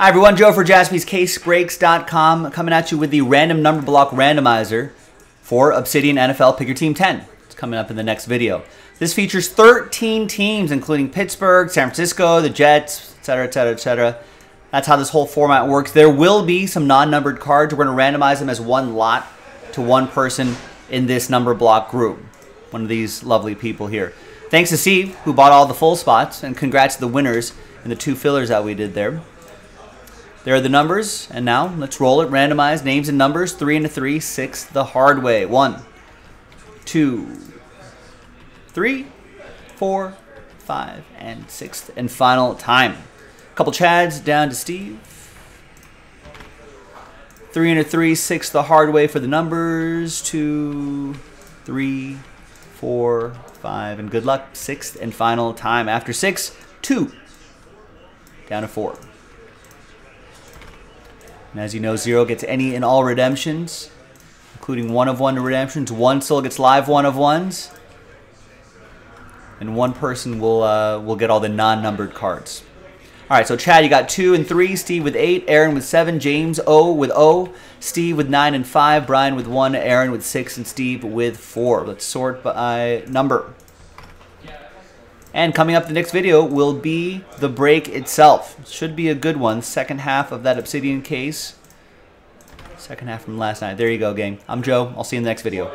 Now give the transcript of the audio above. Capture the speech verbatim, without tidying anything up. Hi everyone, Joe for Jaspys Case Breaks dot com coming at you with the random number block randomizer for Obsidian N F L Pick Your Team ten. It's coming up in the next video. This features thirteen teams including Pittsburgh, San Francisco, the Jets, et cetera, et cetera, et cetera. That's how this whole format works. There will be some non-numbered cards. We're going to randomize them as one lot to one person in this number block group. One of these lovely people here. Thanks to Steve who bought all the full spots, and congrats to the winners and the two fillers that we did there. There are the numbers, and now let's roll it. Randomize names and numbers, three and a three, six the hard way. One, two, three, four, five, and sixth and final time. A couple Chads down to Steve. Three and a three, six the hard way for the numbers. Two, three, four, five, and good luck. Sixth and final time. After six, two, down to four. And as you know, zero gets any and all redemptions, including one of one redemptions. One soul gets live one of ones, and one person will uh, will get all the non-numbered cards. All right, so Chad, you got two and three, Steve with eight, Aaron with seven, James O with O, Steve with nine and five, Brian with one, Aaron with six, and Steve with four. Let's sort by number. And coming up, the next video will be the break itself. Should be a good one. Second half of that Obsidian case. Second half from last night. There you go, gang. I'm Joe. I'll see you in the next video.